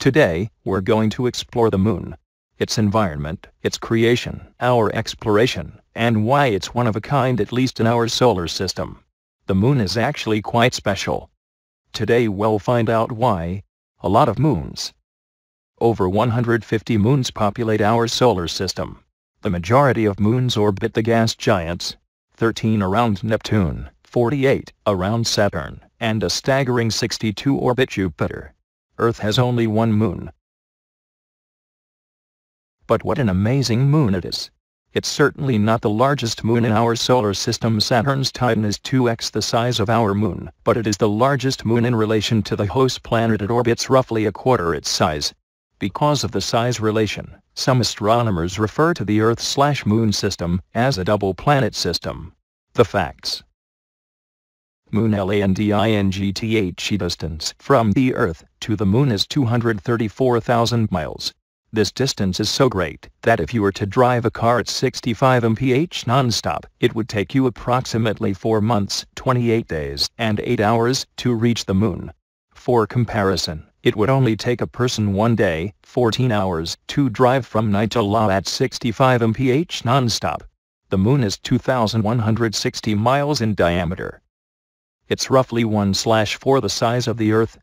Today, we're going to explore the Moon, its environment, its creation, our exploration, and why it's one of a kind, at least in our solar system. The Moon is actually quite special. Today we'll find out why. A lot of moons. Over 150 moons populate our solar system. The majority of moons orbit the gas giants, 13 around Neptune, 48 around Saturn, and a staggering 62 orbit Jupiter. Earth has only one moon. But what an amazing moon it is. It's certainly not the largest moon in our solar system. Saturn's Titan is 2x the size of our moon, but it is the largest moon in relation to the host planet. It orbits roughly a quarter its size. Because of the size relation, some astronomers refer to the Earth/Moon system as a double planet system. The facts. Moon Landingthe distance from the Earth to the Moon is 234,000 miles. This distance is so great that if you were to drive a car at 65 mph non-stop, it would take you approximately 4 months, 28 days, and 8 hours to reach the Moon. For comparison, it would only take a person 1 day, 14 hours, to drive from Naitola at 65 mph non-stop. The Moon is 2,160 miles in diameter. It's roughly 1/4 the size of the Earth.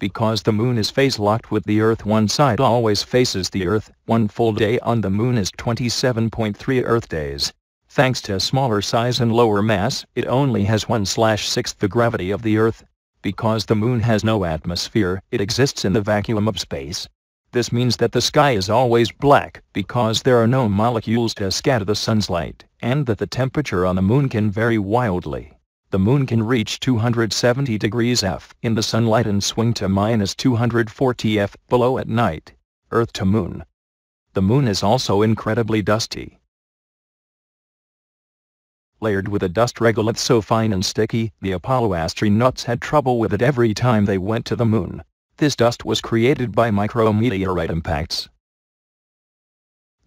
Because the Moon is phase-locked with the Earth, one side always faces the Earth. One full day on the Moon is 27.3 Earth days. Thanks to a smaller size and lower mass, it only has 1/6 the gravity of the Earth. Because the Moon has no atmosphere, it exists in the vacuum of space. This means that the sky is always black, because there are no molecules to scatter the sun's light, and that the temperature on the Moon can vary wildly. The Moon can reach 270 degrees F in the sunlight and swing to minus 240 F below at night. Earth to Moon. The Moon is also incredibly dusty. Layered with a dust regolith so fine and sticky, the Apollo astronauts had trouble with it every time they went to the Moon. This dust was created by micrometeorite impacts.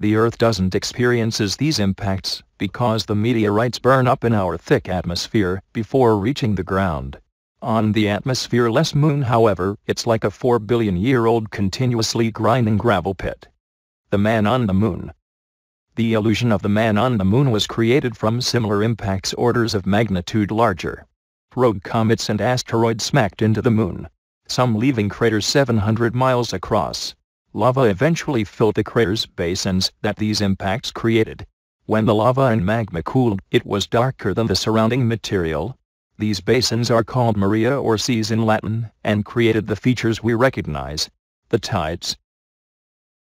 The Earth doesn't experience these impacts, because the meteorites burn up in our thick atmosphere before reaching the ground. On the atmosphere-less Moon, however, it's like a 4-billion-year-old continuously grinding gravel pit. The Man on the Moon. The illusion of the Man on the Moon was created from similar impacts, orders of magnitude larger. Rogue comets and asteroids smacked into the Moon, some leaving craters 700 miles across. Lava eventually filled the crater's basins that these impacts created. When the lava and magma cooled, it was darker than the surrounding material. These basins are called Maria, or seas in Latin, and created the features we recognize. The tides.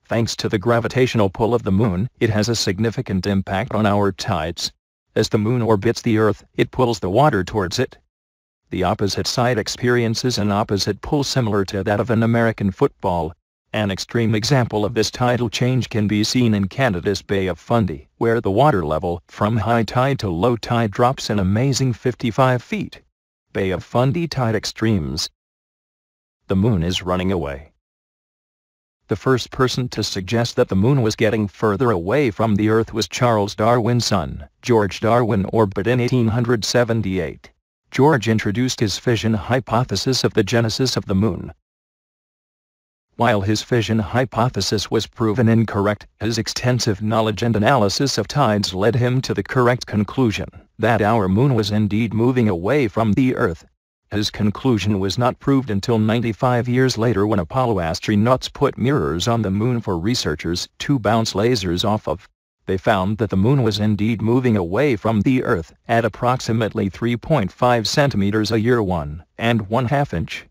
Thanks to the gravitational pull of the Moon, it has a significant impact on our tides. As the Moon orbits the Earth, it pulls the water towards it. The opposite side experiences an opposite pull similar to that of an American football. An extreme example of this tidal change can be seen in Canada's Bay of Fundy, where the water level from high tide to low tide drops an amazing 55 feet. Bay of Fundy tide extremes. The Moon is running away. The first person to suggest that the Moon was getting further away from the Earth was Charles Darwin's son, George Darwin, orbited in 1878. George introduced his fission hypothesis of the genesis of the Moon. While his fission hypothesis was proven incorrect, his extensive knowledge and analysis of tides led him to the correct conclusion, that our Moon was indeed moving away from the Earth. His conclusion was not proved until 95 years later, when Apollo astronauts put mirrors on the Moon for researchers to bounce lasers off of. They found that the Moon was indeed moving away from the Earth at approximately 3.5 centimeters a year, 1.5 inches.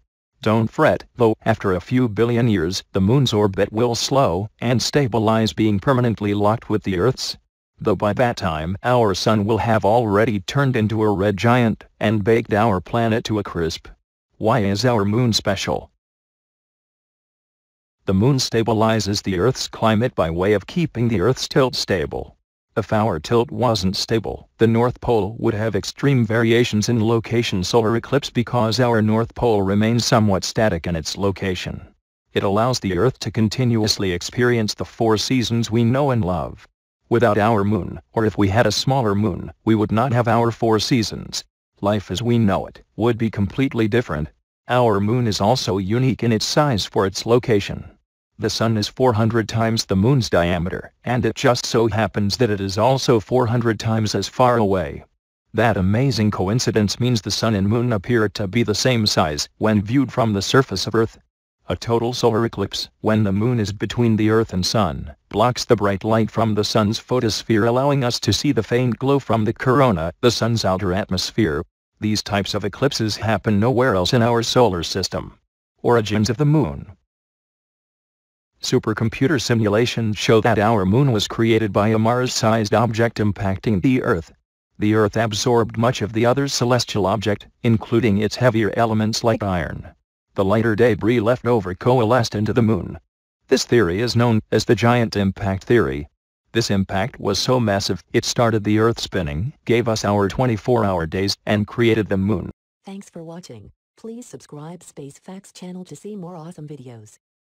Don't fret, though, after a few billion years, the Moon's orbit will slow and stabilize, being permanently locked with the Earth's. Though by that time, our Sun will have already turned into a red giant and baked our planet to a crisp. Why is our Moon special? The Moon stabilizes the Earth's climate by way of keeping the Earth's tilt stable. If our tilt wasn't stable, the North Pole would have extreme variations in location. Solar eclipse. Because our North Pole remains somewhat static in its location, it allows the Earth to continuously experience the 4 seasons we know and love. Without our Moon, or if we had a smaller Moon, we would not have our 4 seasons. Life as we know it would be completely different. Our moon is also unique in its size for its location. The sun is 400 times the moon's diameter, and it just so happens that it is also 400 times as far away. That amazing coincidence means the sun and moon appear to be the same size when viewed from the surface of Earth. A total solar eclipse, when the moon is between the Earth and sun, blocks the bright light from the sun's photosphere, allowing us to see the faint glow from the corona, the sun's outer atmosphere. These types of eclipses happen nowhere else in our solar system. Origins of the moon. Supercomputer simulations show that our moon was created by a Mars-sized object impacting the Earth. The Earth absorbed much of the other celestial object, including its heavier elements like iron. The lighter debris left over coalesced into the moon. This theory is known as the Giant Impact Theory. This impact was so massive, it started the Earth spinning, gave us our 24-hour days, and created the moon. Thanks for watching. Please subscribe Space Facts channel to see more awesome videos.